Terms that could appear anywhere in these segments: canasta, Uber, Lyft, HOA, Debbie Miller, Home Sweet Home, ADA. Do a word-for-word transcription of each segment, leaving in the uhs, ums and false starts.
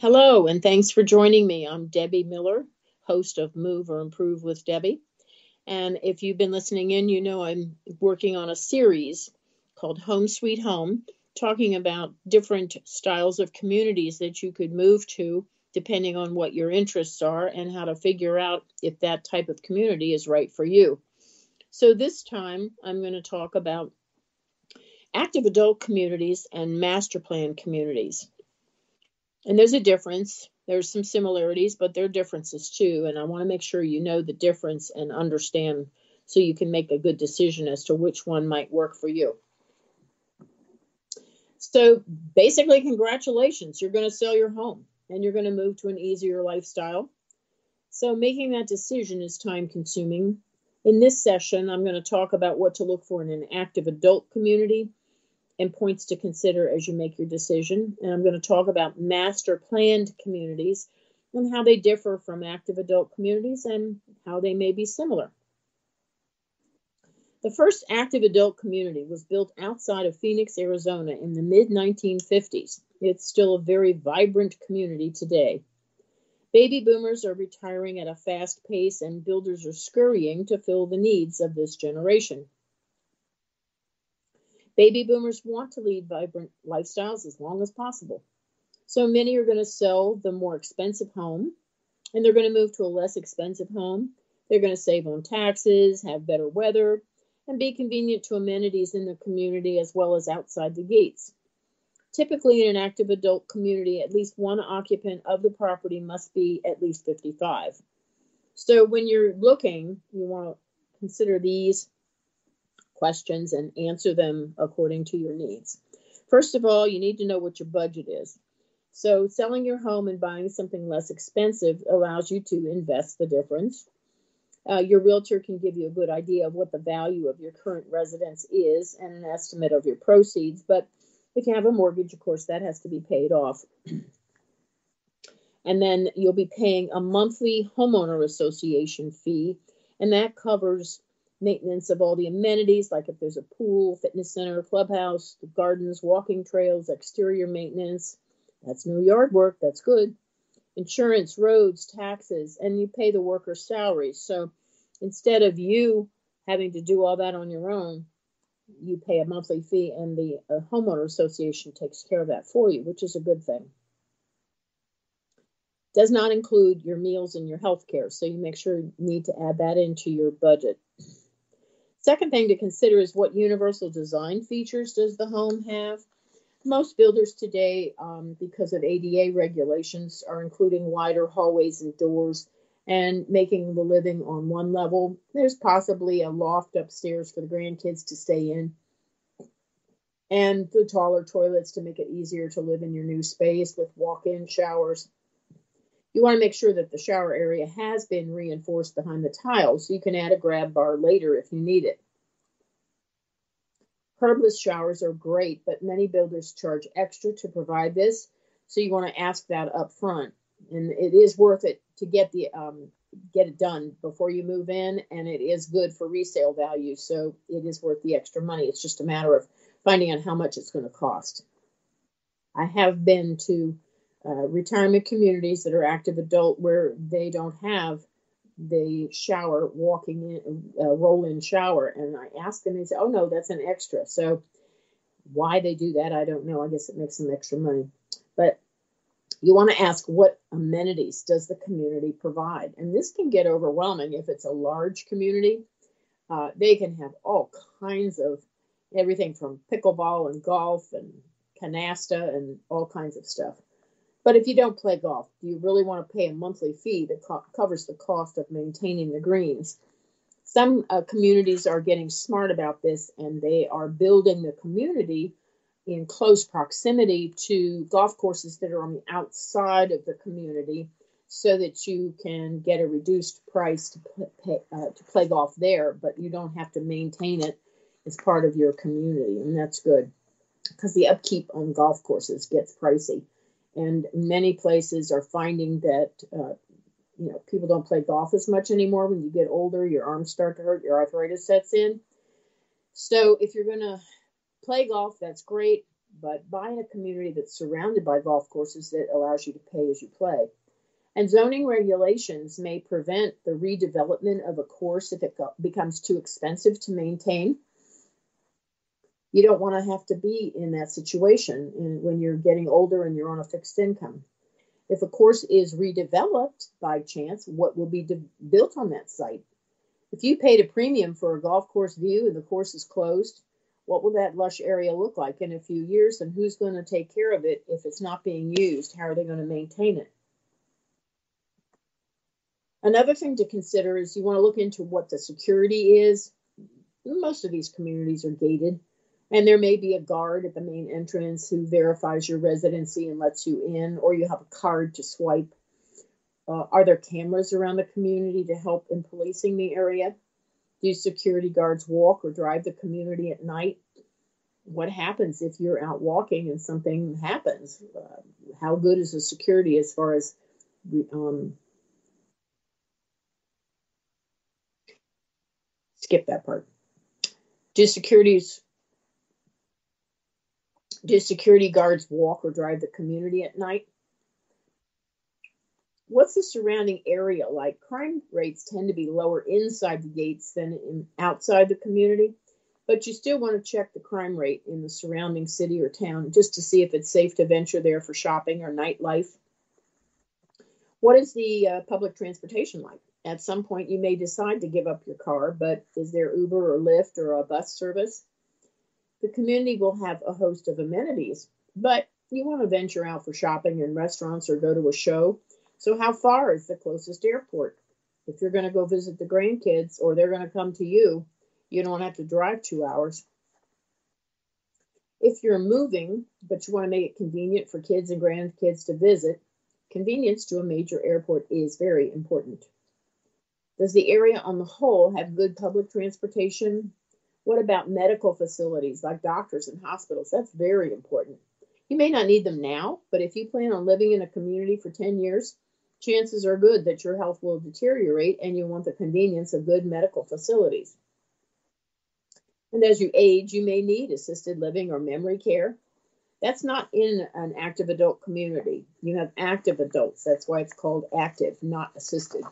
Hello, and thanks for joining me. I'm Debbie Miller, host of Move or Improve with Debbie. And if you've been listening in, you know I'm working on a series called Home Sweet Home, talking about different styles of communities that you could move to depending on what your interests are and how to figure out if that type of community is right for you. So this time I'm going to talk about active adult communities and master plan communities. And there's a difference. There's some similarities, but there are differences too. And I want to make sure you know the difference and understand so you can make a good decision as to which one might work for you. So basically, congratulations. You're going to sell your home and you're going to move to an easier lifestyle. So making that decision is time consuming. In this session, I'm going to talk about what to look for in an active adult community and points to consider as you make your decision. And I'm going to talk about master planned communities and how they differ from active adult communities and how they may be similar. The first active adult community was built outside of Phoenix, Arizona in the mid nineteen fifties. It's still a very vibrant community today. Baby boomers are retiring at a fast pace and builders are scurrying to fill the needs of this generation. Baby boomers want to lead vibrant lifestyles as long as possible. So many are going to sell the more expensive home, and they're going to move to a less expensive home. They're going to save on taxes, have better weather, and be convenient to amenities in the community as well as outside the gates. Typically, in an active adult community, at least one occupant of the property must be at least fifty-five. So when you're looking, you want to consider these questions and answer them according to your needs. First of all, you need to know what your budget is. So selling your home and buying something less expensive allows you to invest the difference. Uh, your realtor can give you a good idea of what the value of your current residence is and an estimate of your proceeds. But if you have a mortgage, of course, that has to be paid off. And then you'll be paying a monthly homeowner association fee, and that covers maintenance of all the amenities, like if there's a pool, fitness center, clubhouse, gardens, walking trails, exterior maintenance. That's no yard work. That's good. Insurance, roads, taxes, and you pay the worker's salary. So instead of you having to do all that on your own, you pay a monthly fee and the uh, homeowner association takes care of that for you, which is a good thing. Does not include your meals and your health care. So you make sure you need to add that into your budget. Second thing to consider is what universal design features does the home have? Most builders today, um, because of A D A regulations, are including wider hallways and doors and making the living on one level. There's possibly a loft upstairs for the grandkids to stay in and the taller toilets to make it easier to live in your new space with walk-in showers. You want to make sure that the shower area has been reinforced behind the tiles, so you can add a grab bar later if you need it. Curbless showers are great, but many builders charge extra to provide this, so you want to ask that up front. And it is worth it to get the um, get it done before you move in, and it is good for resale value, so it is worth the extra money. It's just a matter of finding out how much it's going to cost. I have been to Uh, retirement communities that are active adult where they don't have the shower walking in, uh, roll-in shower. And I asked them, they said, oh, no, that's an extra. So why they do that, I don't know. I guess it makes them extra money. But you want to ask what amenities does the community provide? And this can get overwhelming if it's a large community. Uh, they can have all kinds of everything from pickleball and golf and canasta and all kinds of stuff. But if you don't play golf, do you really want to pay a monthly fee that co- covers the cost of maintaining the greens? Some uh, communities are getting smart about this, and they are building the community in close proximity to golf courses that are on the outside of the community so that you can get a reduced price to, pay, uh, to play golf there, but you don't have to maintain it as part of your community, and that's good because the upkeep on golf courses gets pricey. And many places are finding that, uh, you know, people don't play golf as much anymore. When you get older, your arms start to hurt, your arthritis sets in. So if you're going to play golf, that's great. but buy in a community that's surrounded by golf courses that allows you to pay as you play. And zoning regulations may prevent the redevelopment of a course if it becomes too expensive to maintain. You don't want to have to be in that situation when you're getting older and you're on a fixed income. If a course is redeveloped by chance, what will be de- built on that site? If you paid a premium for a golf course view and the course is closed, what will that lush area look like in a few years? And who's going to take care of it if it's not being used? How are they going to maintain it? Another thing to consider is you want to look into what the security is. Most of these communities are gated, and there may be a guard at the main entrance who verifies your residency and lets you in, or you have a card to swipe. Uh, are there cameras around the community to help in policing the area? Do security guards walk or drive the community at night? What happens if you're out walking and something happens? Uh, how good is the security as far as um, Skip that part. Do securities, do security guards walk or drive the community at night? What's the surrounding area like? Crime rates tend to be lower inside the gates than in, outside the community, but you still want to check the crime rate in the surrounding city or town just to see if it's safe to venture there for shopping or nightlife. What is the uh, public transportation like? At some point, you may decide to give up your car, but is there Uber or Lyft or a bus service? The community will have a host of amenities, but you want to venture out for shopping and restaurants or go to a show. So how far is the closest airport? If you're going to go visit the grandkids or they're going to come to you, you don't have to drive two hours. If you're moving, but you want to make it convenient for kids and grandkids to visit, convenience to a major airport is very important. Does the area on the whole have good public transportation? What about medical facilities like doctors and hospitals? That's very important. You may not need them now, but if you plan on living in a community for ten years, chances are good that your health will deteriorate and you want the convenience of good medical facilities. And as you age, you may need assisted living or memory care. That's not in an active adult community. You have active adults. That's why it's called active, not assisted.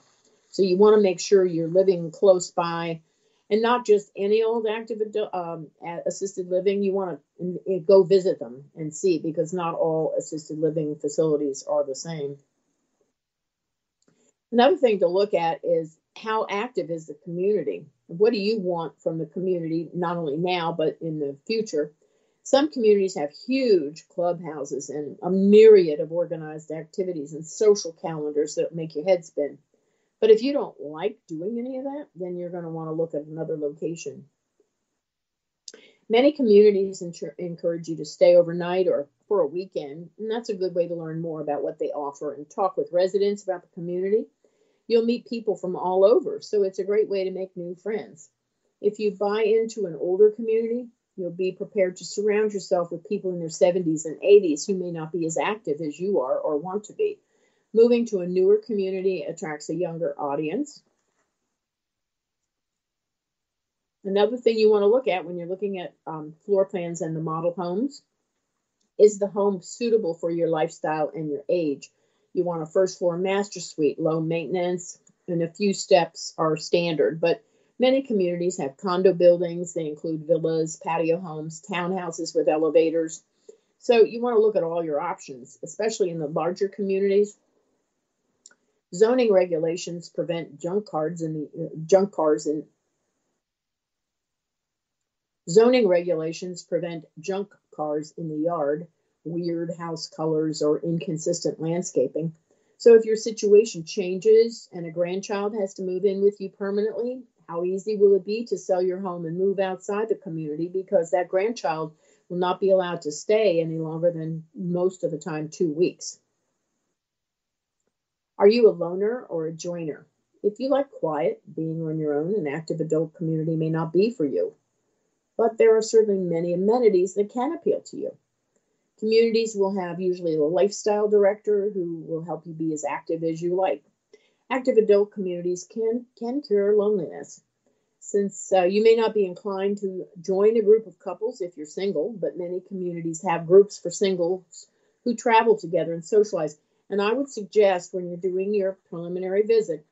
So you want to make sure you're living close by, and not just any old active adult, um, assisted living. You want to go visit them and see, because not all assisted living facilities are the same. Another thing to look at is how active is the community? What do you want from the community, not only now, but in the future? Some communities have huge clubhouses and a myriad of organized activities and social calendars that make your head spin. But if you don't like doing any of that, then you're going to want to look at another location. Many communities inter- encourage you to stay overnight or for a weekend, and that's a good way to learn more about what they offer and talk with residents about the community. You'll meet people from all over, so it's a great way to make new friends. If you buy into an older community, you'll be prepared to surround yourself with people in their seventies and eighties who may not be as active as you are or want to be. Moving to a newer community attracts a younger audience. Another thing you want to look at when you're looking at um, floor plans and the model homes is the home suitable for your lifestyle and your age. You want a first floor master suite, low maintenance, and a few steps are standard. But many communities have condo buildings. They include villas, patio homes, townhouses with elevators. So you want to look at all your options, especially in the larger communities. Zoning regulations prevent junk cars in the junk cars in zoning regulations prevent junk cars in the yard, weird house colors, or inconsistent landscaping. So if your situation changes and a grandchild has to move in with you permanently, how easy will it be to sell your home and move outside the community, because that grandchild will not be allowed to stay any longer than, most of the time, two weeks. Are you a loner or a joiner? If you like quiet, being on your own, an active adult community may not be for you, but there are certainly many amenities that can appeal to you. Communities will have usually a lifestyle director who will help you be as active as you like. Active adult communities can, can cure loneliness. Since uh, you may not be inclined to join a group of couples if you're single, but many communities have groups for singles who travel together and socialize. And I would suggest when you're doing your preliminary visit,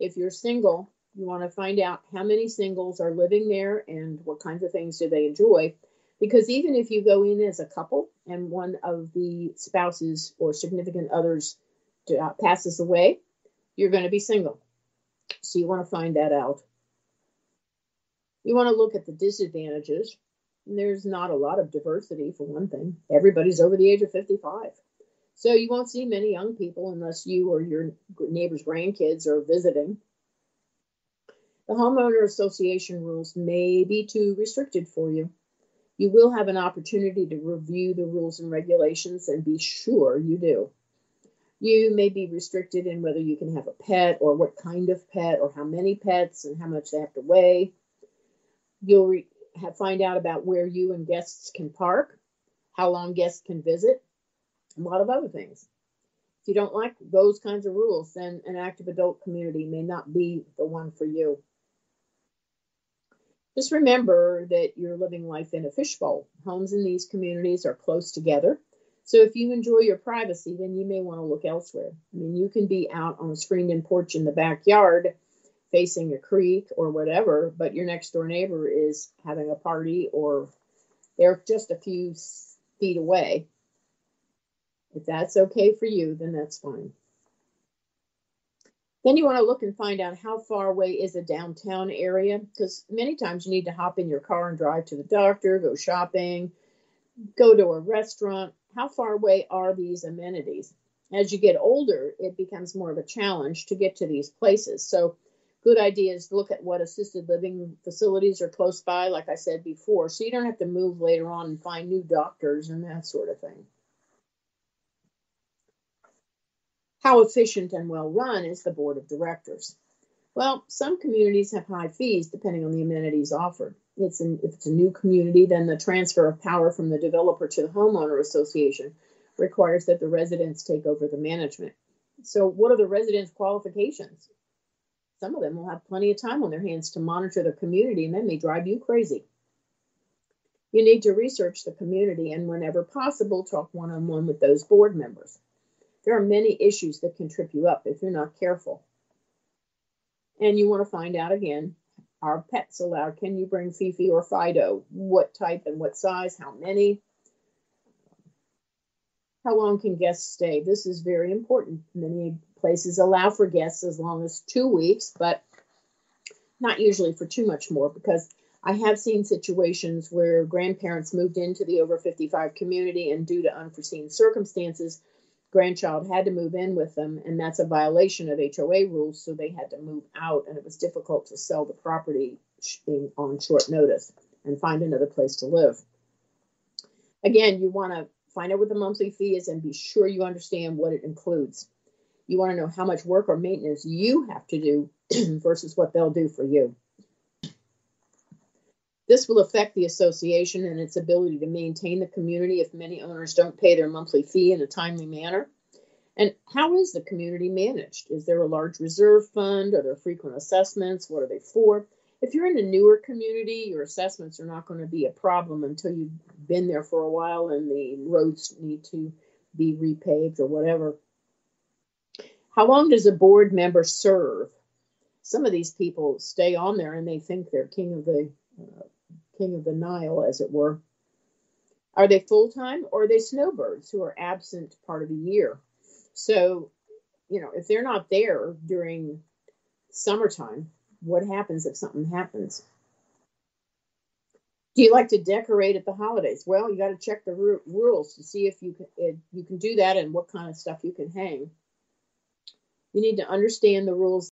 if you're single, you want to find out how many singles are living there and what kinds of things do they enjoy. Because even if you go in as a couple and one of the spouses or significant others passes away, you're going to be single. So you want to find that out. You want to look at the disadvantages. There's not a lot of diversity, for one thing. Everybody's over the age of fifty-five. So you won't see many young people unless you or your neighbor's grandkids are visiting. The homeowner association rules may be too restricted for you. You will have an opportunity to review the rules and regulations, and be sure you do. You may be restricted in whether you can have a pet or what kind of pet or how many pets and how much they have to weigh. You'll re- have, find out about where you and guests can park, how long guests can visit, and a lot of other things. If you don't like those kinds of rules, then an active adult community may not be the one for you. Just remember that you're living life in a fishbowl. Homes in these communities are close together. So if you enjoy your privacy, then you may want to look elsewhere. I mean, you can be out on a screened-in porch in the backyard facing a creek or whatever, but your next-door neighbor is having a party or they're just a few feet away. If that's okay for you, then that's fine. Then you want to look and find out how far away is a downtown area, because many times you need to hop in your car and drive to the doctor, go shopping, go to a restaurant. How far away are these amenities? As you get older, it becomes more of a challenge to get to these places. So good idea is to look at what assisted living facilities are close by, like I said before, so you don't have to move later on and find new doctors and that sort of thing. How efficient and well-run is the board of directors? Well, some communities have high fees depending on the amenities offered. It's an, if it's a new community, then the transfer of power from the developer to the homeowner association requires that the residents take over the management. So what are the residents' qualifications? Some of them will have plenty of time on their hands to monitor their community, and that may drive you crazy. You need to research the community and, whenever possible, talk one-on-one with those board members. There are many issues that can trip you up if you're not careful. And you want to find out again, are pets allowed? Can you bring Fifi or Fido? What type and what size? How many? How long can guests stay? This is very important. Many places allow for guests as long as two weeks, but not usually for too much more, because I have seen situations where grandparents moved into the over fifty-five community and due to unforeseen circumstances, grandchild had to move in with them, and that's a violation of H O A rules, so they had to move out, and it was difficult to sell the property on short notice and find another place to live. Again, you want to find out what the monthly fee is and be sure you understand what it includes. You want to know how much work or maintenance you have to do versus what they'll do for you. This will affect the association and its ability to maintain the community if many owners don't pay their monthly fee in a timely manner. And how is the community managed? Is there a large reserve fund? Are there frequent assessments? What are they for? If you're in a newer community, your assessments are not going to be a problem until you've been there for a while and the roads need to be repaved or whatever. How long does a board member serve? Some of these people stay on there and they think they're king of the uh, King of the Nile, as it were. Are they full-time or are they snowbirds who are absent part of the year? So, you know, if they're not there during summertime, what happens if something happens? Do you like to decorate at the holidays? Well, you got to check the r- rules to see if you can, if you can do that and what kind of stuff you can hang. You need to understand the rules.